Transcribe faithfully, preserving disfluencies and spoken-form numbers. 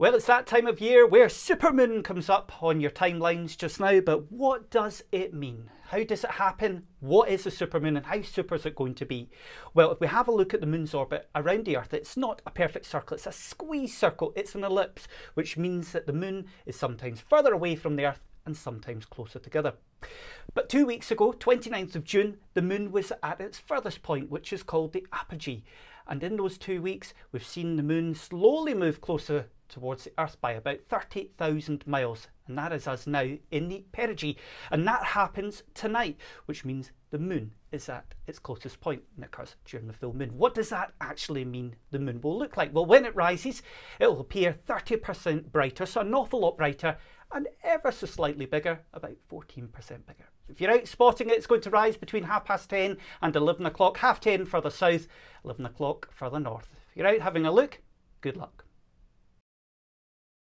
Well, it's that time of year where supermoon comes up on your timelines just now, but what does it mean? How does it happen? What is a supermoon and how super is it going to be? Well, if we have a look at the moon's orbit around the Earth, it's not a perfect circle, it's a squeeze circle, it's an ellipse, which means that the moon is sometimes further away from the Earth and sometimes closer together. But two weeks ago, twenty-ninth of June, the moon was at its furthest point, which is called the apogee. And in those two weeks, we've seen the moon slowly move closer towards the Earth by about thirty thousand miles. And that is us now in the perigee. And that happens tonight, which means the moon is at its closest point and occurs during the full moon. What does that actually mean the moon will look like? Well, when it rises, it will appear thirty percent brighter, so an awful lot brighter, and ever so slightly bigger, about fourteen percent bigger. If you're out spotting it, it's going to rise between half past ten and eleven o'clock, half ten further south, eleven o'clock further north. If you're out having a look, good luck.